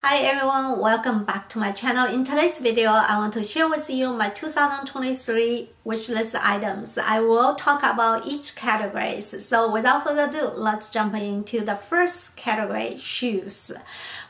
Hi everyone, welcome back to my channel. In today's video, I want to share with you my 2023 wishlist items. I will talk about each category. So without further ado, let's jump into the first category, shoes.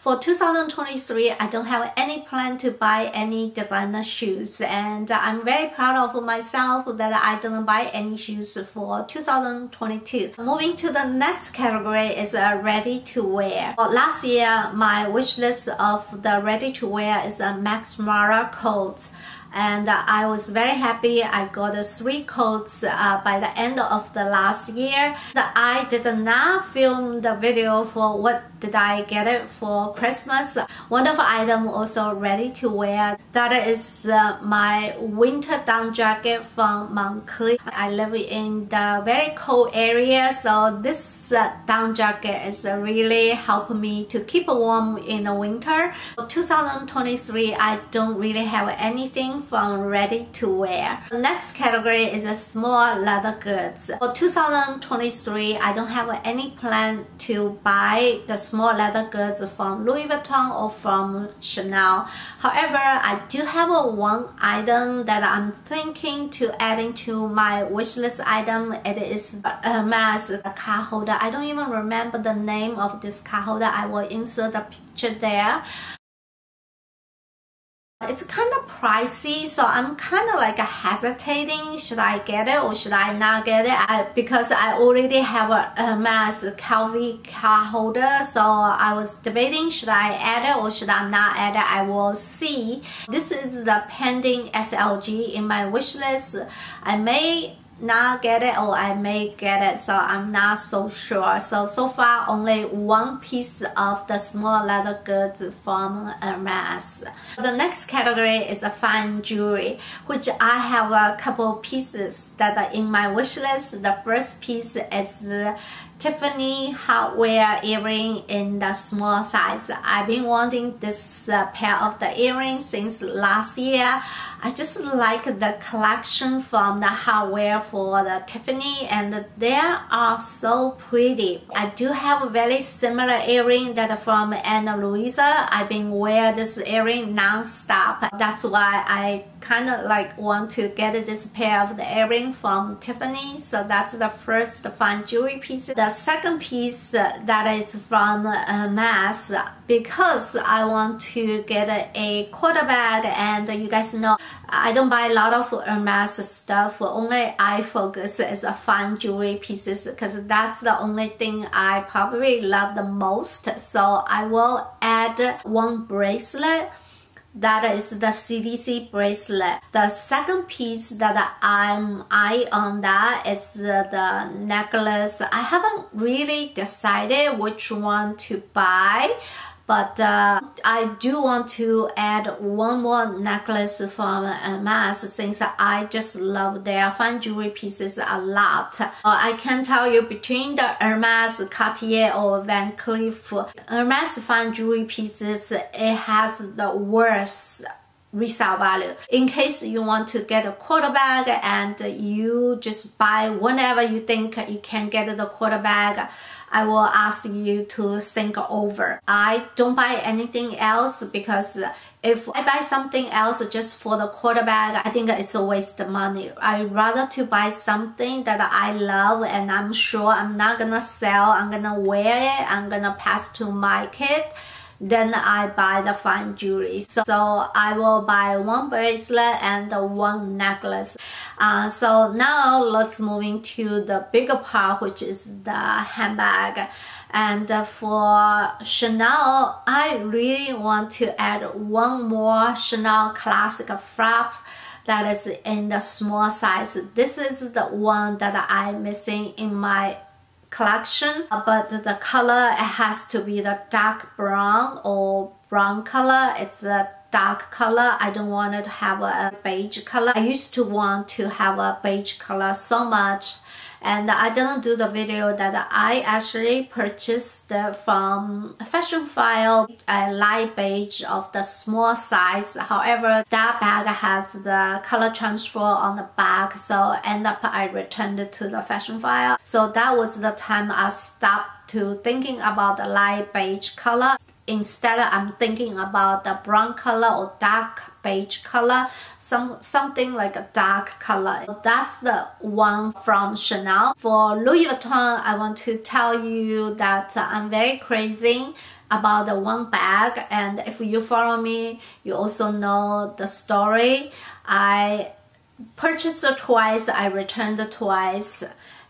For 2023, I don't have any plan to buy any designer shoes, and I'm very proud of myself that I didn't buy any shoes for 2022. Moving to the next category is ready to wear. For last year, my wishlist of the ready to wear is a Max Mara coat, and I was very happy I got 3 coats by the end of the last year. I did not film the video for what did I get it for Christmas. Wonderful item also ready to wear, that is my winter down jacket from Moncler. I live in the very cold area, so this down jacket is really helped me to keep warm in the winter. For 2023, I don't really have anything from ready to wear. The next category is a small leather goods. For 2023, I don't have any plan to buy the small leather goods from Louis Vuitton or from Chanel. However, I do have one item that I'm thinking to adding to my wishlist item. It is Hermes, a card holder. I don't even remember the name of this card holder. I will insert the picture there. It's kind of pricey, so I'm kind of like hesitating, should I get it or should I not get it? Because I already have a Hermes Kelly card holder, so I was debating should I add it or should I not add it. I will see. This is the pending SLG in my wish list. I may not get it or I may get it, so I'm not so sure. So far only one piece of the small leather goods from Hermes. The next category is a fine jewelry, which I have a couple pieces that are in my wish list. The first piece is the Tiffany hardware earring in the small size. I've been wanting this pair of the earrings since last year. I just like the collection from the hardware for the Tiffany, and they are so pretty. I do have a very similar earring that from Ana Luisa. I've been wearing this earring non-stop. That's why I kind of like want to get this pair of the earring from Tiffany. So that's the first fine jewelry piece. The second piece that is from Hermes, because I want to get a quarter bag, and you guys know I don't buy a lot of Hermes stuff. Only I focus is a fine jewelry pieces because that's the only thing I probably love the most. So I will add one bracelet. That is the CDC bracelet. The second piece that I'm eyeing on that is the necklace. I haven't really decided which one to buy, but I do want to add one more necklace from Hermes since I just love their fine jewelry pieces a lot. I can tell you between the Hermes, Cartier or Van Cleef, Hermes fine jewelry pieces, it has the worst resale value. In case you want to get a quarter bag and you just buy whenever you think you can get the quarter bag, I will ask you to think over. I don't buy anything else because if I buy something else just for the quarter bag, I think it's a waste of money. I'd rather to buy something that I love and I'm sure I'm not gonna sell, I'm gonna wear it, I'm gonna pass to my kid. Then I buy the fine jewelry. So I will buy one bracelet and one necklace. So now let's move into the bigger part, which is the handbag. And for Chanel, I really want to add one more Chanel classic flap that is in the small size. This is the one that I'm missing in my collection, but the color, it has to be the dark brown or brown color. It's a dark color. I don't want it to have a beige color. I used to want to have a beige color so much, and I didn't do the video that I actually purchased from Fashion File, a light beige of the small size. However, that bag has the color transfer on the back, so end up I returned it to the Fashion File. So that was the time I stopped to thinking about the light beige color. Instead, I'm thinking about the brown color or dark beige color, something like a dark color. That's the one from Chanel. For Louis Vuitton, I want to tell you that I'm very crazy about the one bag, and if you follow me, you also know the story. I purchased it twice, I returned it twice.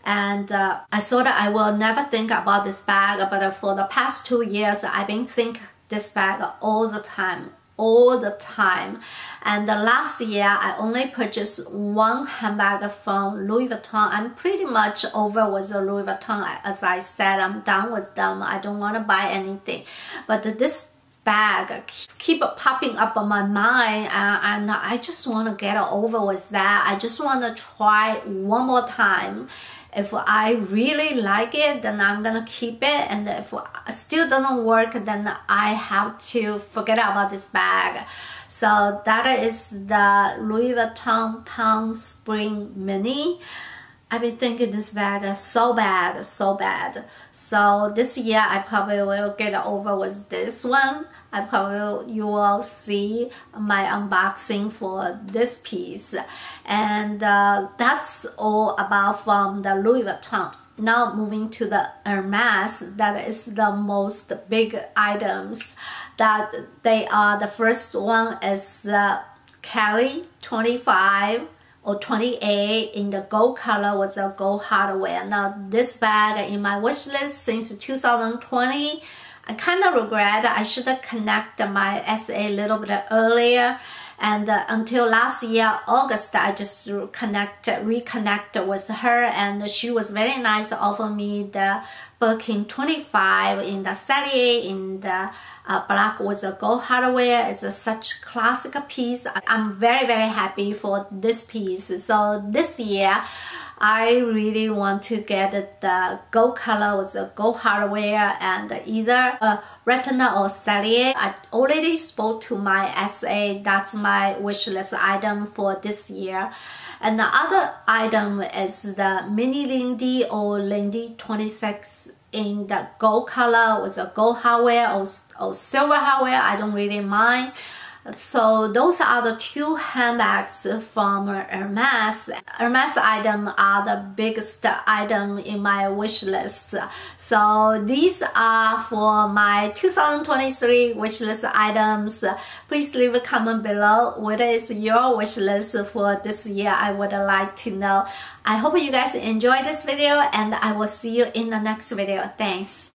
And I thought I will never think about this bag, but for the past 2 years, I've been thinking this bag all the time. And the last year, I only purchased one handbag from Louis Vuitton. I'm pretty much over with Louis Vuitton. As I said, I'm done with them. I don't want to buy anything. But this bag keep popping up on my mind, and I just want to get over with that. I just want to try one more time. If I really like it, then I'm gonna keep it, and if it still doesn't work, then I have to forget about this bag. So that is the Louis Vuitton Palm Spring Mini. I've been thinking this bag is so bad. So this year I probably will get over with this one. You will see my unboxing for this piece. And that's all about from the Louis Vuitton. Now moving to the Hermes, that is the most big items. That they are, the first one is Kelly 25 or 28 in the gold color with the gold hardware. Now this bag in my wish list since 2020. I kind of regret I should have connected my SA a little bit earlier, and until last year August I just reconnected with her, and she was very nice to offer me the Birkin 25 in the Sellier in the black with the gold hardware. It's such classic piece. I'm very happy for this piece. So this year I really want to get the gold color with the gold hardware, and either a retina or Sellier. I already spoke to my SA. That's my wish list item for this year. And the other item is the mini Lindy or Lindy 26 in the gold color with the gold hardware or silver hardware. I don't really mind. So those are the two handbags from Hermes. Hermes item are the biggest item in my wish list. So these are for my 2023 wish list items. Please leave a comment below what is your wish list for this year. I would like to know. I hope you guys enjoyed this video, and I will see you in the next video. Thanks.